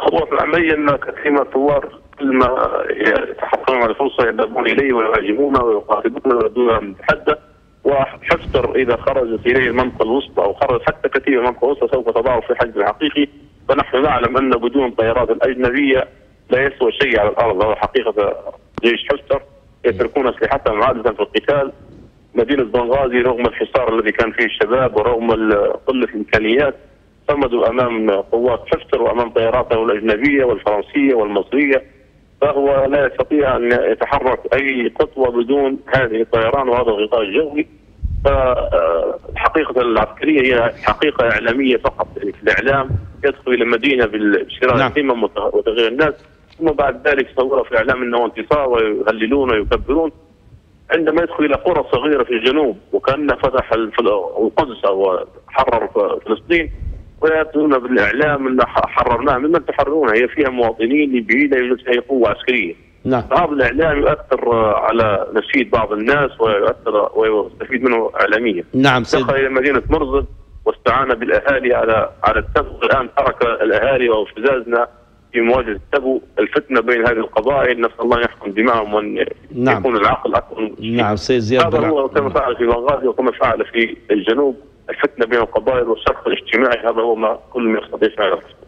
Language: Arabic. هو في العمليه ان كثير من الثوار كلما يتحصلون على الفرصه يذهبون اليه ويهاجمونه ويقاتلونه ويردونه تحدى. وحفتر اذا خرجت اليه المنطقه الوسطى او خرج حتى كثير من المنطقه الوسطى سوف تضعه في حجم حقيقي، فنحن نعلم ان بدون الطيارات الاجنبيه لا يسوى شيء على الارض. هو حقيقه جيش حفتر يتركون اسلحتهم عاده في القتال. مدينه بنغازي رغم الحصار الذي كان فيه الشباب ورغم قله الامكانيات صمدوا امام قوات حفتر وامام طياراته الاجنبيه والفرنسيه والمصريه، فهو لا يستطيع ان يتحرك اي خطوه بدون هذه الطيران وهذا الغطاء الجوي. فالحقيقه العسكريه هي حقيقه اعلاميه فقط، يعني في الاعلام يدخل الى المدينه بالشراء القمم وتغيير الناس، ثم بعد ذلك صوروا في الاعلام انه انتصار ويهللون ويكبرون. عندما يدخل الى قرى صغيره في الجنوب وكان فتح القدس او حرر فلسطين وياتون بالاعلام ان حررناها، ممن تحررونها؟ هي فيها مواطنين ليبيين لا يوجد فيها قوه عسكريه. نعم. بعض الاعلام يؤثر على نفسيه بعض الناس ويؤثر ويستفيد منه اعلاميا. نعم سيدي. دخل الى مدينه مرزد واستعان بالاهالي على التبو، الان ترك الاهالي وشزازنا في مواجهه التبو، الفتنه بين هذه القبائل، نسال الله ان يحكم دماءهم وان يكون العقل اكثر. نعم سيد زياد بلعم. هذا هو كما فعل في بنغازي وكما فعل في الجنوب، الفتنه بين القبائل والشرخ الاجتماعي، هذا هو ما كل ما يستطيع فعله.